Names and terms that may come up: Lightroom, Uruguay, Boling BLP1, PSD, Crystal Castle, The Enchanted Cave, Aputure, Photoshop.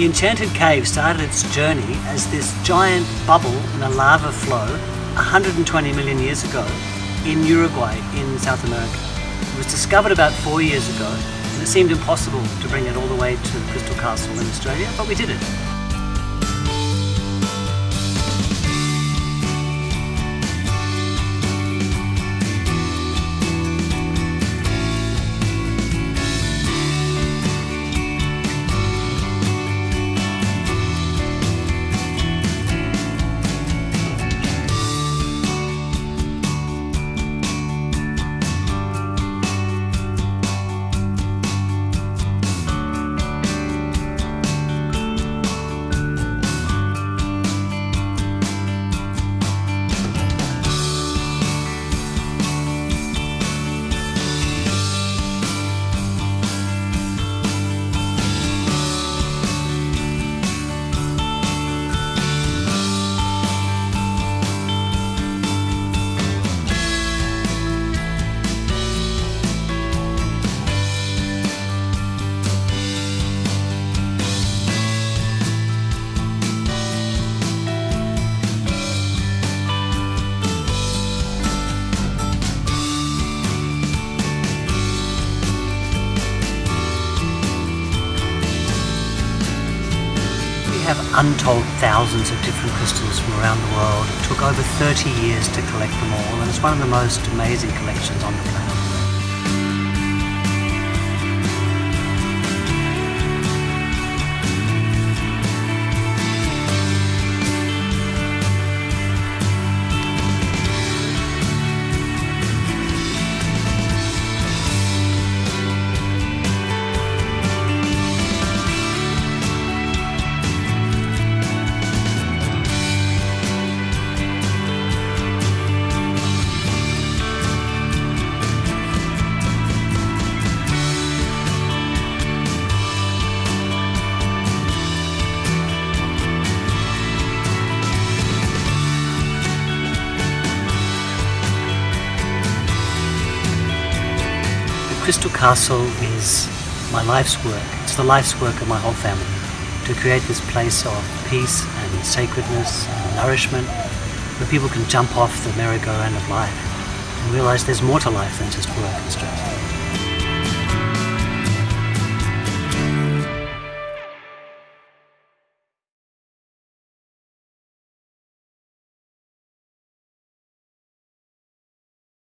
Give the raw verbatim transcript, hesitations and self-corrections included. The Enchanted Cave started its journey as this giant bubble in a lava flow one hundred twenty million years ago in Uruguay in South America. It was discovered about four years ago, and it seemed impossible to bring it all the way to Crystal Castle in Australia, but we did it. We have untold thousands of different crystals from around the world. It took over thirty years to collect them all, and it's one of the most amazing collections on the planet. Crystal Castle is my life's work. It's the life's work of my whole family to create this place of peace and sacredness and nourishment where people can jump off the merry-go-round of life and realize there's more to life than just work and stress.